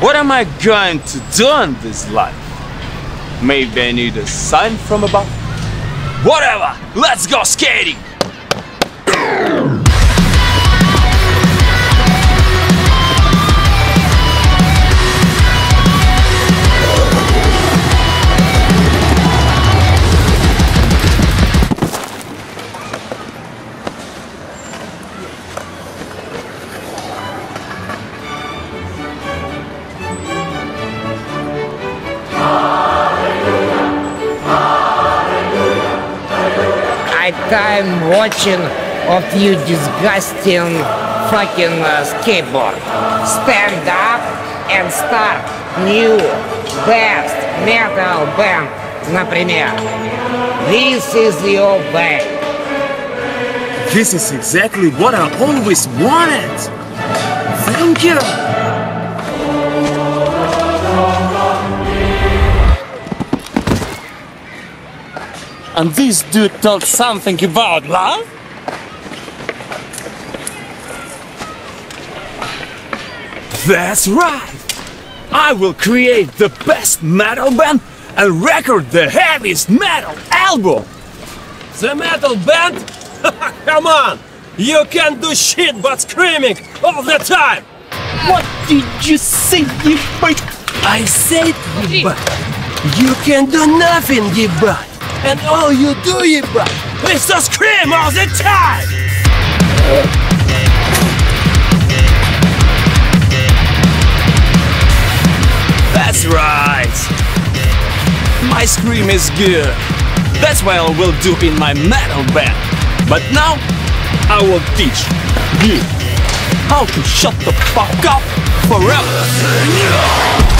What am I going to do in this life? Maybe I need a sign from above? Whatever! Let's go skating! Time watching of you disgusting fucking skateboard. Stand up and start new best metal band, например. This is your band. This is exactly what I always wanted. Thank you. And this dude told something about love? That's right! I will create the best metal band and record the heaviest metal album! The metal band? Come on! You can't do shit but screaming all the time! What did you say, Gibbat? I said, Gibbat, you can do nothing, Gibbat! And all you do, Gibbat, is to scream all the time! That's right! My scream is good. That's what I will do in my metal band. But now, I will teach you how to shut the fuck up forever.